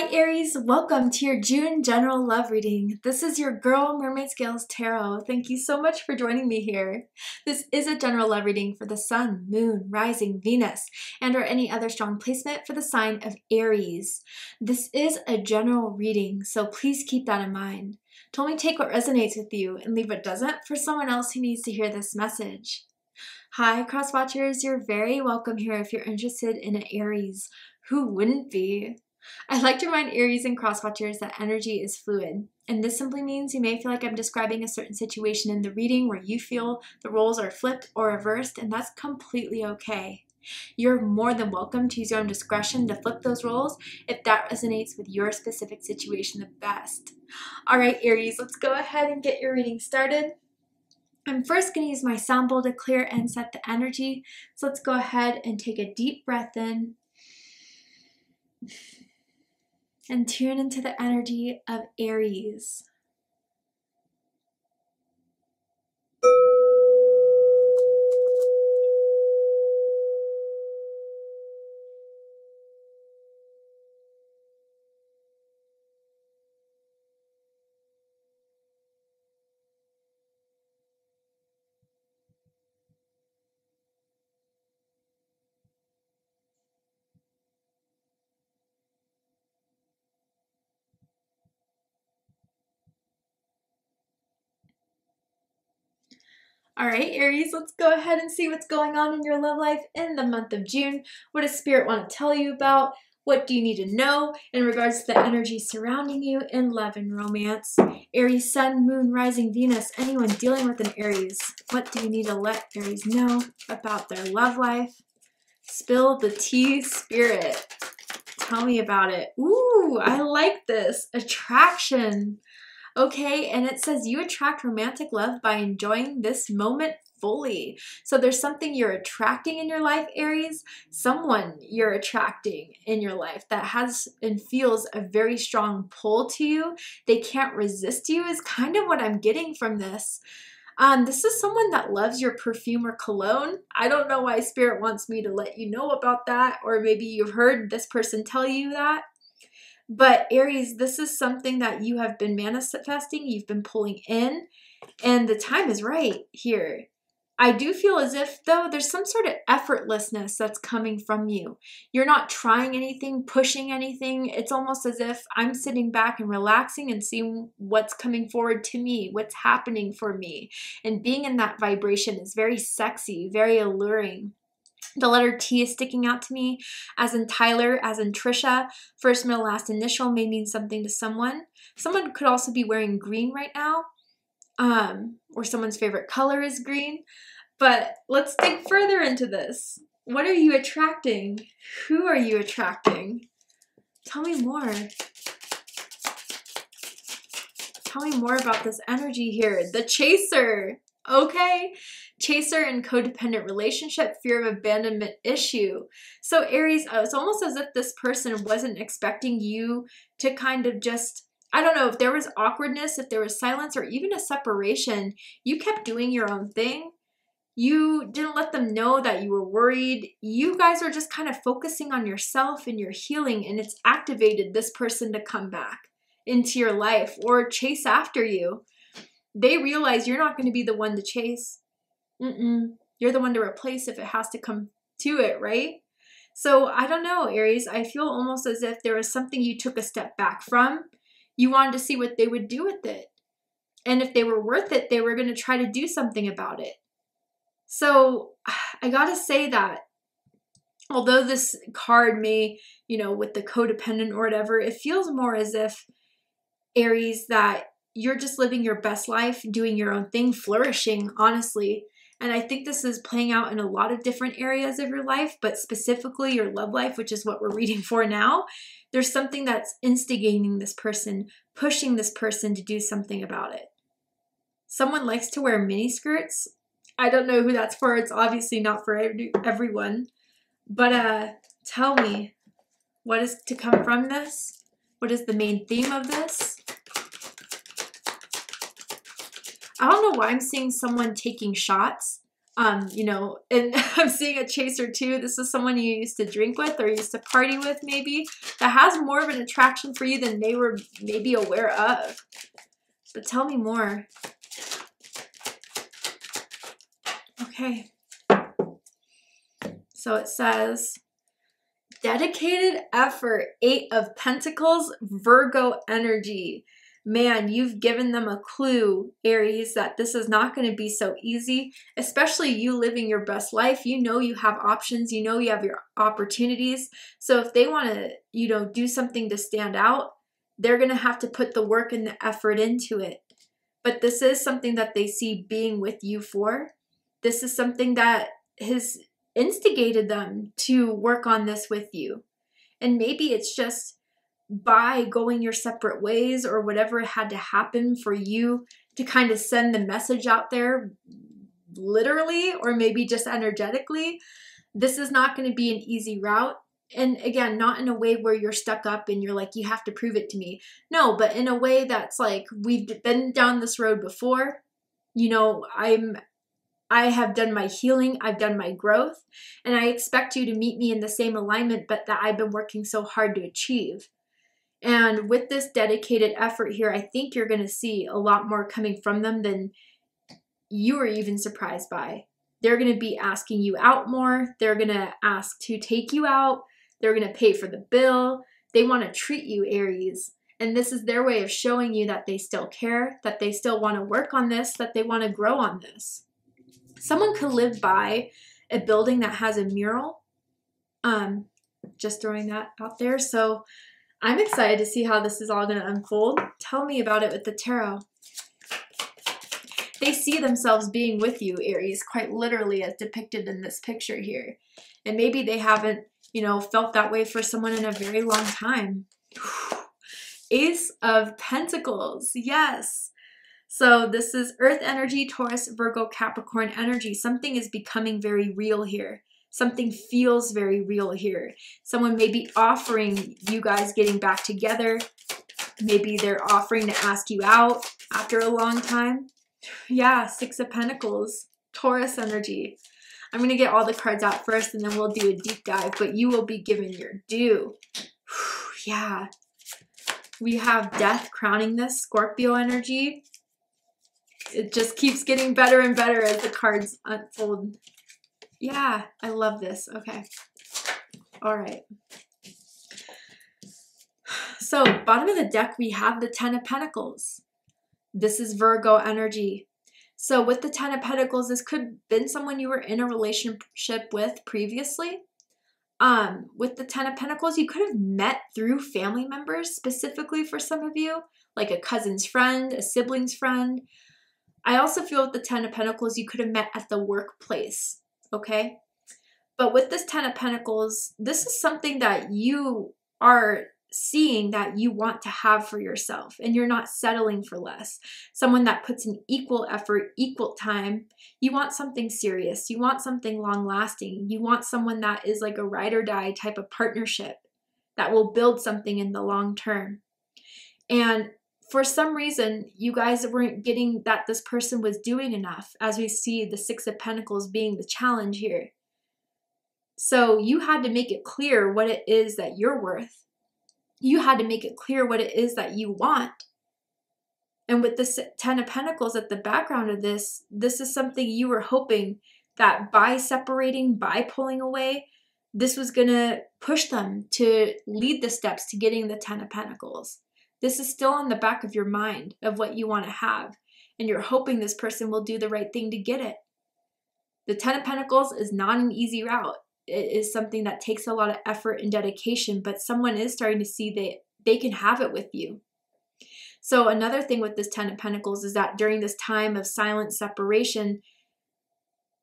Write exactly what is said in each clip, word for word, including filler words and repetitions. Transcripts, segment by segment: Hi Aries, welcome to your June general love reading. This is your girl Mermaid Scales Tarot. Thank you so much for joining me here. This is a general love reading for the Sun, Moon, Rising, Venus, and or any other strong placement for the sign of Aries. This is a general reading, so please keep that in mind. To only take what resonates with you and leave what doesn't for someone else who needs to hear this message. Hi cross watchers, you're very welcome here if you're interested in an Aries. Who wouldn't be? I'd like to remind Aries and crosswatchers that energy is fluid, and this simply means you may feel like I'm describing a certain situation in the reading where you feel the roles are flipped or reversed, and that's completely okay. You're more than welcome to use your own discretion to flip those roles if that resonates with your specific situation the best. Alright Aries, let's go ahead and get your reading started. I'm first going to use my sound bowl to clear and set the energy, so let's go ahead and take a deep breath in. And tune into the energy of Aries. All right, Aries, let's go ahead and see what's going on in your love life in the month of June. What does Spirit want to tell you about? What do you need to know in regards to the energy surrounding you in love and romance? Aries, Sun, Moon, Rising, Venus, anyone dealing with an Aries. What do you need to let Aries know about their love life? Spill the tea, Spirit. Tell me about it. Ooh, I like this. Attraction. Okay, and it says you attract romantic love by enjoying this moment fully. So there's something you're attracting in your life, Aries, someone you're attracting in your life that has and feels a very strong pull to you. They can't resist you is kind of what I'm getting from this. Um, this is someone that loves your perfume or cologne. I don't know why Spirit wants me to let you know about that, or maybe you've heard this person tell you that. But Aries, this is something that you have been manifesting, you've been pulling in, and the time is right here. I do feel as if, though, there's some sort of effortlessness that's coming from you. You're not trying anything, pushing anything. It's almost as if I'm sitting back and relaxing and seeing what's coming forward to me, what's happening for me. And being in that vibration is very sexy, very alluring. The letter T is sticking out to me, as in Tyler, as in Trisha. First, middle, last initial may mean something to someone. Someone could also be wearing green right now, um, or someone's favorite color is green. But let's dig further into this. What are you attracting? Who are you attracting? Tell me more. Tell me more about this energy here. The Chaser. Okay, chaser and codependent relationship, fear of abandonment issue. So Aries, it's almost as if this person wasn't expecting you to kind of just, I don't know, if there was awkwardness, if there was silence, or even a separation, you kept doing your own thing. You didn't let them know that you were worried. You guys are just kind of focusing on yourself and your healing, and it's activated this person to come back into your life or chase after you. They realize you're not going to be the one to chase. Mm-mm. You're the one to replace if it has to come to it, right? So I don't know, Aries. I feel almost as if there was something you took a step back from. You wanted to see what they would do with it. And if they were worth it, they were going to try to do something about it. So I got to say that although this card may, you know, with the codependent or whatever, it feels more as if, Aries, that you're just living your best life, doing your own thing, flourishing, honestly. And I think this is playing out in a lot of different areas of your life, but specifically your love life, which is what we're reading for now. There's something that's instigating this person, pushing this person to do something about it. Someone likes to wear mini skirts. I don't know who that's for. It's obviously not for every, everyone. But uh, tell me, what is to come from this? What is the main theme of this? I don't know why I'm seeing someone taking shots Um, you know, and I'm seeing a chaser too. This is someone you used to drink with or used to party with maybe, that has more of an attraction for you than they were maybe aware of. But tell me more. Okay. So it says, dedicated effort, Eight of Pentacles, Virgo energy. Man, you've given them a clue, Aries, that this is not going to be so easy, especially you living your best life. You know you have options. You know you have your opportunities. So if they want to, you know, do something to stand out, they're going to have to put the work and the effort into it. But this is something that they see being with you for. This is something that has instigated them to work on this with you. And maybe it's just by going your separate ways or whatever had to happen for you to kind of send the message out there literally, or maybe just energetically. This is not going to be an easy route. And again, not in a way where you're stuck up and you're like, you have to prove it to me. No, but in a way that's like, we've been down this road before. You know, I'm, I have done my healing, I've done my growth, and I expect you to meet me in the same alignment, but that I've been working so hard to achieve. And with this dedicated effort here, I think you're going to see a lot more coming from them than you are even surprised by. They're going to be asking you out more. They're going to ask to take you out. They're going to pay for the bill. They want to treat you, Aries. And this is their way of showing you that they still care, that they still want to work on this, that they want to grow on this. Someone could live by a building that has a mural. Um, just throwing that out there. So I'm excited to see how this is all going to unfold. Tell me about it with the tarot. They see themselves being with you, Aries, quite literally as depicted in this picture here. And maybe they haven't, you know, felt that way for someone in a very long time. Ace of Pentacles. Yes. So this is Earth energy, Taurus, Virgo, Capricorn energy. Something is becoming very real here. Something feels very real here. Someone may be offering you guys getting back together. Maybe they're offering to ask you out after a long time. Yeah, Six of Pentacles, Taurus energy. I'm going to get all the cards out first and then we'll do a deep dive, but you will be given your due. Yeah. We have Death crowning this, Scorpio energy. It just keeps getting better and better as the cards unfold. Yeah, I love this. Okay. All right. So bottom of the deck, we have the Ten of Pentacles. This is Virgo energy. So with the Ten of Pentacles, this could have been someone you were in a relationship with previously. Um, with the Ten of Pentacles, you could have met through family members, specifically for some of you, like a cousin's friend, a sibling's friend. I also feel with the Ten of Pentacles, you could have met at the workplace. Okay. But with this Ten of Pentacles, this is something that you are seeing that you want to have for yourself, and you're not settling for less. Someone that puts an equal effort, equal time. You want something serious. You want something long lasting. You want someone that is like a ride or die type of partnership that will build something in the long term. And for some reason, you guys weren't getting that this person was doing enough, as we see the Six of Pentacles being the challenge here. So you had to make it clear what it is that you're worth. You had to make it clear what it is that you want. And with the Ten of Pentacles at the background of this, this is something you were hoping that by separating, by pulling away, this was going to push them to lead the steps to getting the Ten of Pentacles. This is still on the back of your mind of what you want to have, and you're hoping this person will do the right thing to get it. The Ten of Pentacles is not an easy route. It is something that takes a lot of effort and dedication, but someone is starting to see that they can have it with you. So another thing with this Ten of Pentacles is that during this time of silent separation,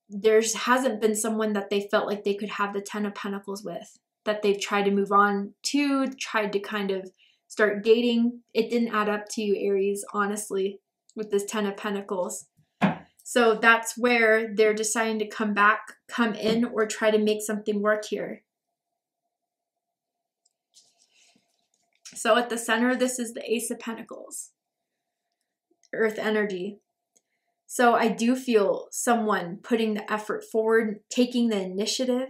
there hasn't been someone that they felt like they could have the Ten of Pentacles with, that they've tried to move on to, tried to kind of start dating. It didn't add up to you, Aries, honestly, with this Ten of Pentacles. So that's where they're deciding to come back, come in, or try to make something work here. So at the center, this is the Ace of Pentacles, Earth energy. So I do feel someone putting the effort forward, taking the initiative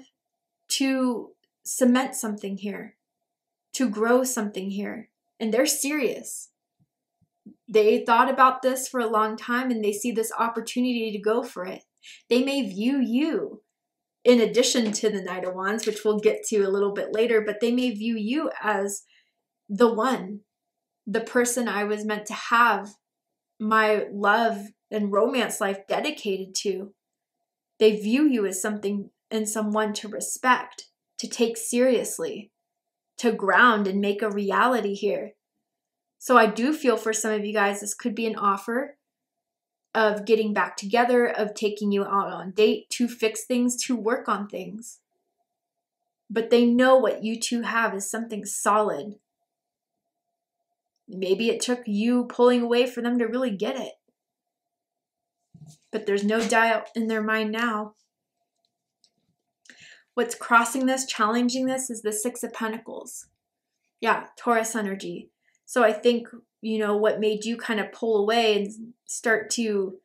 to cement something here, to grow something here. And they're serious. They thought about this for a long time and they see this opportunity to go for it. They may view you, in addition to the Knight of Wands, which we'll get to a little bit later, but they may view you as the one, the person I was meant to have my love and romance life dedicated to. They view you as something and someone to respect, to take seriously, to ground and make a reality here. So I do feel for some of you guys, this could be an offer of getting back together, of taking you out on a date, to fix things, to work on things. But they know what you two have is something solid. Maybe it took you pulling away for them to really get it. But there's no doubt in their mind now. What's crossing this, challenging this, is the Six of Pentacles. Yeah, Taurus energy. So I think, you know, what made you kind of pull away and start to,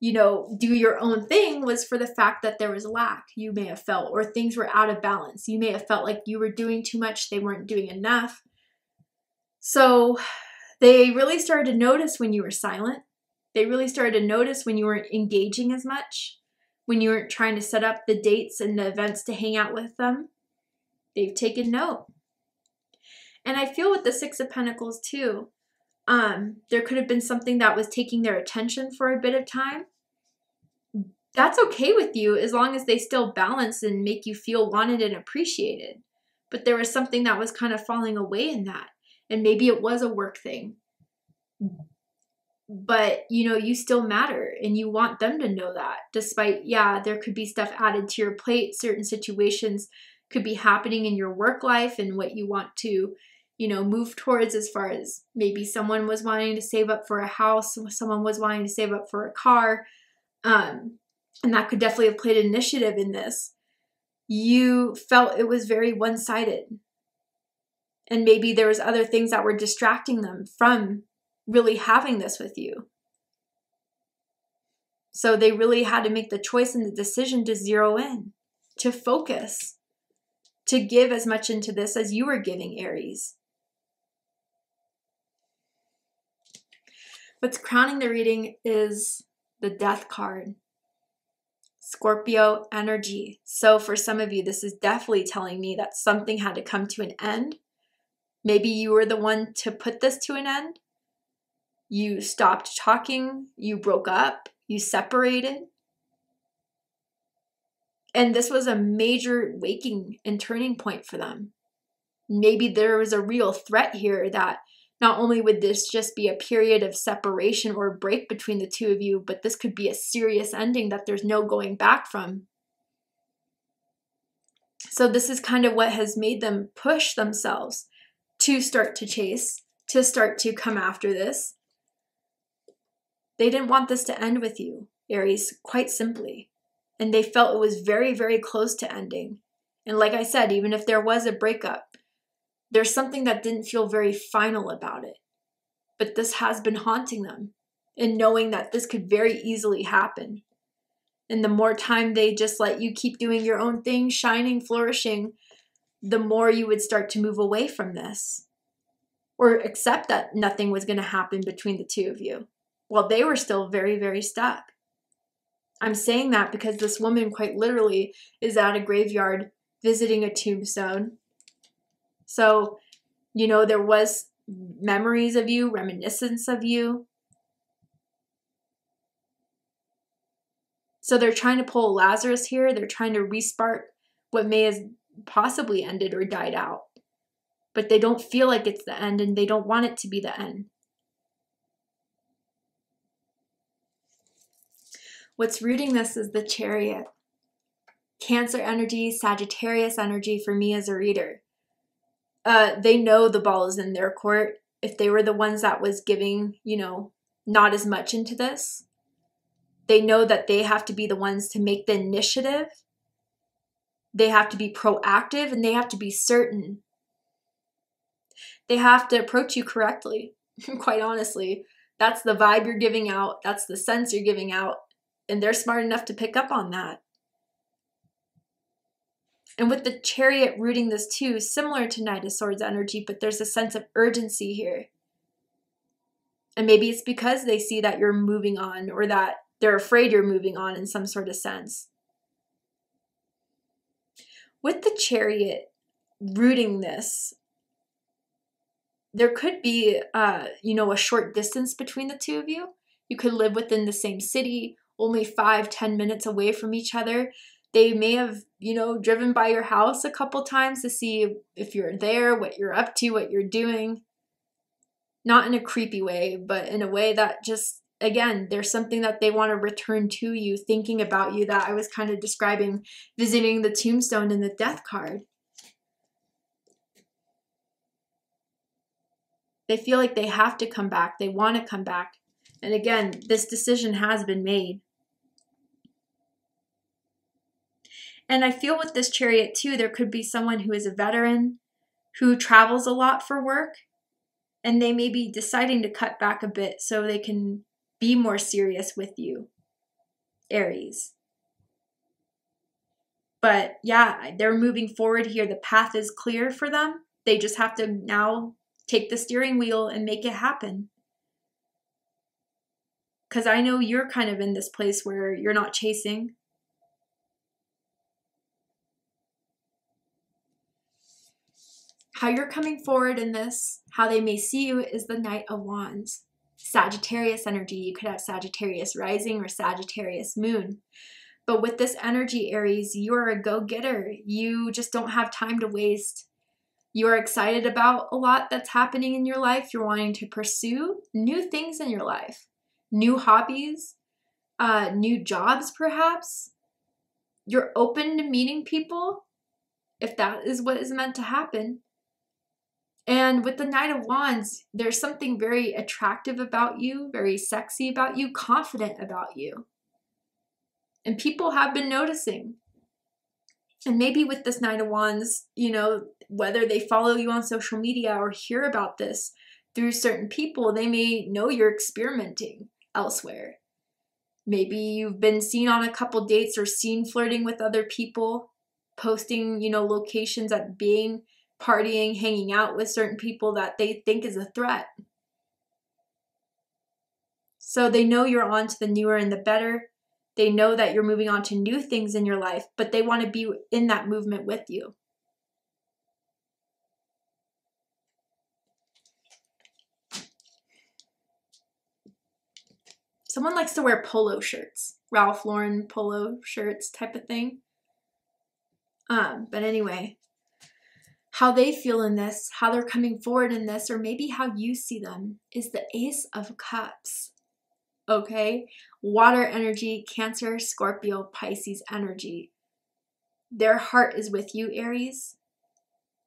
you know, do your own thing was for the fact that there was lack you may have felt, or things were out of balance. You may have felt like you were doing too much, they weren't doing enough. So they really started to notice when you were silent. They really started to notice when you weren't engaging as much, when you weren't trying to set up the dates and the events to hang out with them. They've taken note. And I feel with the Six of Pentacles too, um, there could have been something that was taking their attention for a bit of time. That's okay with you as long as they still balance and make you feel wanted and appreciated. But there was something that was kind of falling away in that. And maybe it was a work thing. But, you know, you still matter and you want them to know that, despite, yeah, there could be stuff added to your plate. Certain situations could be happening in your work life and what you want to, you know, move towards, as far as maybe someone was wanting to save up for a house, someone was wanting to save up for a car. Um, and that could definitely have played an initiative in this. You felt it was very one-sided. And maybe there was other things that were distracting them from really having this with you. So they really had to make the choice and the decision to zero in, to focus, to give as much into this as you were giving, Aries. What's crowning the reading is the Death card, Scorpio energy. So for some of you, this is definitely telling me that something had to come to an end. Maybe you were the one to put this to an end. You stopped talking, you broke up, you separated. And this was a major waking and turning point for them. Maybe there was a real threat here that not only would this just be a period of separation or break between the two of you, but this could be a serious ending that there's no going back from. So this is kind of what has made them push themselves to start to chase, to start to come after this. They didn't want this to end with you, Aries, quite simply. And they felt it was very, very close to ending. And like I said, even if there was a breakup, there's something that didn't feel very final about it. But this has been haunting them, and knowing that this could very easily happen. And the more time they just let you keep doing your own thing, shining, flourishing, the more you would start to move away from this, or accept that nothing was going to happen between the two of you, while they were still very, very stuck. I'm saying that because this woman quite literally is at a graveyard visiting a tombstone. So, you know, there was memories of you, reminiscence of you. So they're trying to pull Lazarus here. They're trying to respark what may have possibly ended or died out, but they don't feel like it's the end, and they don't want it to be the end. What's rooting this is the Chariot. Cancer energy, Sagittarius energy for me as a reader. Uh, they know the ball is in their court. If they were the ones that was giving, you know, not as much into this, they know that they have to be the ones to make the initiative. They have to be proactive, and they have to be certain. They have to approach you correctly, quite honestly. That's the vibe you're giving out. That's the sense you're giving out. And they're smart enough to pick up on that. And with the Chariot rooting this too, similar to Knight of Swords energy, but there's a sense of urgency here. And maybe it's because they see that you're moving on, or that they're afraid you're moving on in some sort of sense. With the Chariot rooting this, there could be, uh, you know, a short distance between the two of you. You could live within the same city, only five, ten minutes away from each other. They may have, you know, driven by your house a couple times to see if you're there, what you're up to, what you're doing. Not in a creepy way, but in a way that just, again, there's something that they want to return to you, thinking about you, that I was kind of describing, visiting the tombstone and the death card. They feel like they have to come back. They want to come back. And again, this decision has been made. And I feel with this Chariot too, there could be someone who is a veteran, who travels a lot for work, and they may be deciding to cut back a bit so they can be more serious with you, Aries. But yeah, they're moving forward here. The path is clear for them. They just have to now take the steering wheel and make it happen. Because I know you're kind of in this place where you're not chasing. How you're coming forward in this, how they may see you, is the Knight of Wands. Sagittarius energy. You could have Sagittarius rising or Sagittarius moon. But with this energy, Aries, you're a go-getter. You just don't have time to waste. You're excited about a lot that's happening in your life. You're wanting to pursue new things in your life. New hobbies, uh, new jobs perhaps. You're open to meeting people if that is what is meant to happen. And with the Knight of Wands, there's something very attractive about you, very sexy about you, confident about you. And people have been noticing. And maybe with this Knight of Wands, you know, whether they follow you on social media or hear about this through certain people, they may know you're experimenting elsewhere. Maybe you've been seen on a couple dates or seen flirting with other people, posting, you know, locations at being... partying, hanging out with certain people that they think is a threat. So they know you're on to the newer and the better. They know that you're moving on to new things in your life, but they want to be in that movement with you. Someone likes to wear polo shirts, Ralph Lauren polo shirts type of thing. Um, but anyway, how they feel in this, how they're coming forward in this, or maybe how you see them, is the Ace of Cups, okay? Water energy, Cancer, Scorpio, Pisces energy. Their heart is with you, Aries.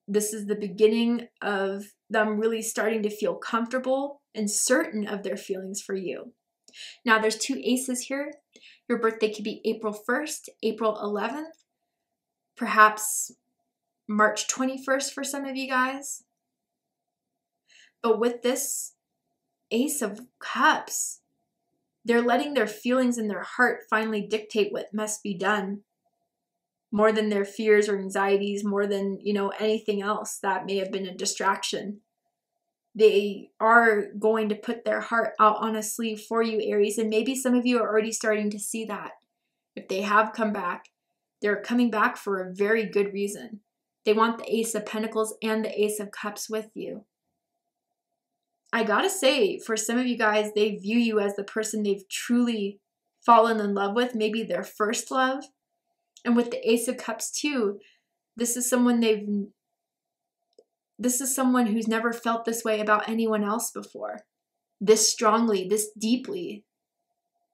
This is the beginning of them really starting to feel comfortable and certain of their feelings for you. Now, there's two aces here. Your birthday could be April first, April eleventh, perhaps March twenty-first for some of you guys. But with this Ace of Cups, they're letting their feelings and their heart finally dictate what must be done, more than their fears or anxieties, more than, you know, anything else that may have been a distraction. They are going to put their heart out on a sleeve for you, Aries, and maybe some of you are already starting to see that. If they have come back, they're coming back for a very good reason. They want the Ace of Pentacles and the Ace of Cups with you. I gotta say, for some of you guys, they view you as the person they've truly fallen in love with, maybe their first love. And with the Ace of Cups too, this is someone they've, this is someone who's never felt this way about anyone else before. This strongly, this deeply,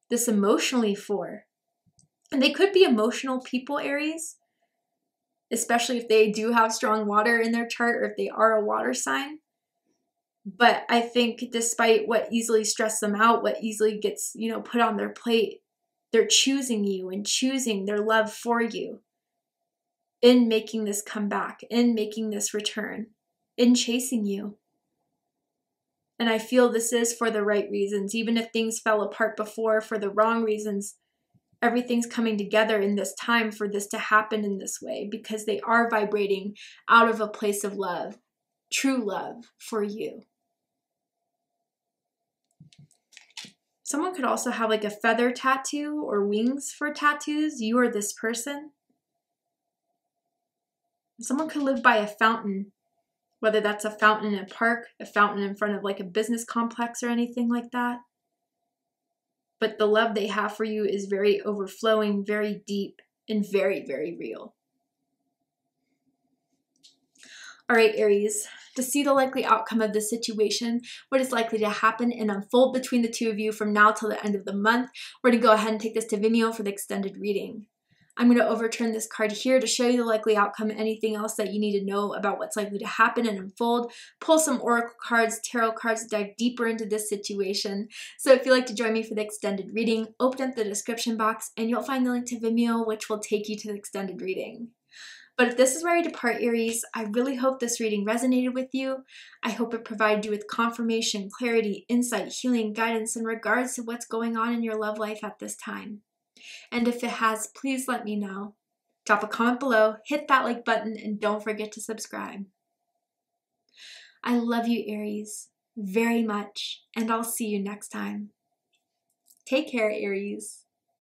this emotionally for. And they could be emotional people, Aries, especially if they do have strong water in their chart, or if they are a water sign. But I think despite what easily stresses them out, what easily gets, you know, put on their plate, they're choosing you and choosing their love for you in making this comeback, in making this return, in chasing you. And I feel this is for the right reasons. Even if things fell apart before for the wrong reasons, everything's coming together in this time for this to happen in this way, because they are vibrating out of a place of love, true love for you. Someone could also have like a feather tattoo or wings for tattoos. You are this person. Someone could live by a fountain, whether that's a fountain in a park, a fountain in front of like a business complex or anything like that. But the love they have for you is very overflowing, very deep, and very, very real. All right, Aries, to see the likely outcome of this situation, what is likely to happen and unfold between the two of you from now till the end of the month, we're going to go ahead and take this to Vimeo for the extended reading. I'm going to overturn this card here to show you the likely outcome, anything else that you need to know about what's likely to happen and unfold, pull some oracle cards, tarot cards, dive deeper into this situation. So if you'd like to join me for the extended reading, open up the description box and you'll find the link to Vimeo, which will take you to the extended reading. But if this is where I depart, Aries, I really hope this reading resonated with you. I hope it provided you with confirmation, clarity, insight, healing, guidance in regards to what's going on in your love life at this time. And if it has, please let me know. Drop a comment below, hit that like button, and don't forget to subscribe. I love you, Aries, very much, and I'll see you next time. Take care, Aries.